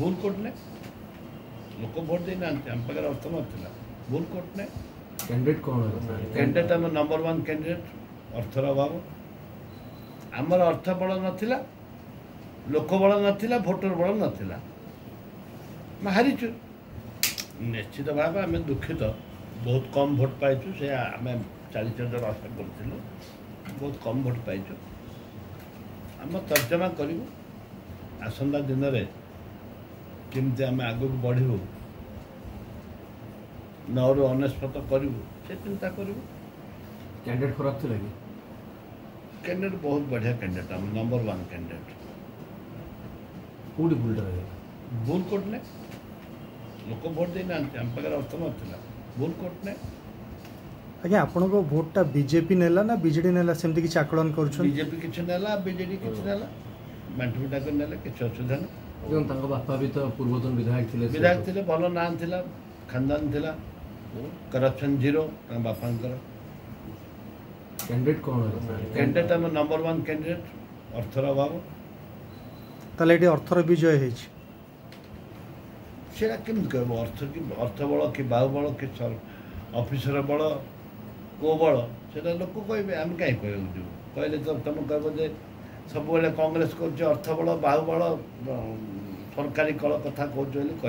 ಭೂಲ್ ಕೊಡ್ನೆ ಲೋಕ ಭೋಟ್ ದೇನ ಅಂತ ಅಂಪಗರ ಅರ್ಥ ಮಾಡ್ತಿಲ್ಲ ಭೂಲ್ ಕೊಡ್ನೆ ಕ್ಯಾಂಡಿಡೇಟ್ ಕೋಣ ಕ್ಯಾಂಡಿಡೇಟ್ ಅನ್ನು ನಂಬರ್ 1 ಕ್ಯಾಂಡಿಡೇಟ್ ಅರ್ಥರ ಬಾಬು ಅಮರ ಅರ್ಥ ಬಳ ನತಿಲ್ಲ ಲೋಕ ಬಳ ನತಿಲ್ಲ ವೋಟರ್ ಬಳ ನತಿಲ್ಲ ಮಾ ಹರಿಚು निश्चित भाव आम दुखित बहुत कम भोट पाइचु से आम 40 जन आशा करूँ बहुत कम भोट पाइचु आम तर्जमा करूँ आसंता दिन में केमती आम आगे बढ़ू 9 ରୁ 49 करूँ से चिंता करूँ कैंडिडेट खराब थी लगे कैंडिडेट बहुत बढ़िया कैंडिडेट आम नंबर 1 कैंडिडेट कौटी भूल भूल कौटने लोक भोट देना अंपगर अर्थ ना भूल कोटने आगे आपन को वोट ता बीजेपी नेला ना बीजेडी नेला सेमति किछ आकलन करछन बीजेपी किछ नेला बीजेडी किछ नेला मेंटुटा कर नेला किछ असुविधा ना जो तंगो बापा भी तो पूर्वतन विधायक थिले भलो नाम थिला खानदान थिला करप्शन जीरो ता बापांकर कैंडिडेट कोन कैंडिडेट हम नंबर 1 कैंडिडेट अर्थरा बाबू तले एटी अर्थर विजय हेछि सेटा केमती कह अर्थ कि अर्थ बल कि बाहु बल कि अफिसर बल को बल से लोक कहे आम कहीं कहू कहले तो तुम कह सब कांग्रेस करथ बल बाहु बल सरकारी कल कथा कह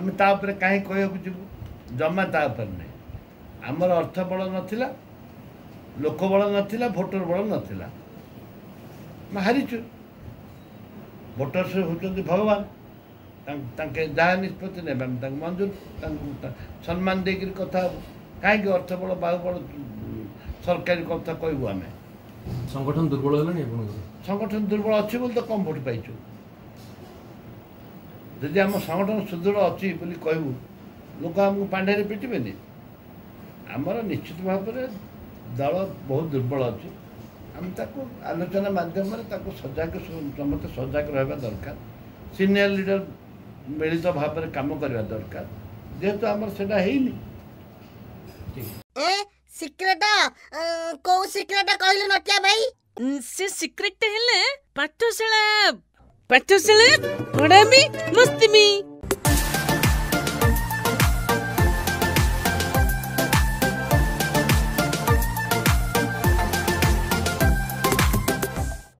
आम तापर कहीं कहू जमा तापर नहीं आमर अर्थ बल नाला लोक बल नाला वोटर बल नाला हारिचु वोटर से होती भगवान जहाँ निष्पत्ति ने मंजूर सम्मान दे कथा कहीं अर्थ बल बाहु बल सरकारी कथा कहू आम संगठन दुर्बल अच्छी बोल तो कम भोट पाइचु जदि आम संगठन सुदृढ़ अच्छी कहू लोक आमको पांडे पिटबे आमर निश्चित भाव में दल बहुत दुर्बल अच्छी आम आलोचना मध्यम सजग समस्त सजग रहा दरकार सीनियर लीडर मिलित भाव में काम करवा दरकार जेहेतु आमर सेटा हेनी ए सीक्रेट को सीक्रेट कहले नटिया भाई से सीक्रेट हेले पाठशाला पाठशाला पढ़ामी मस्तीमी।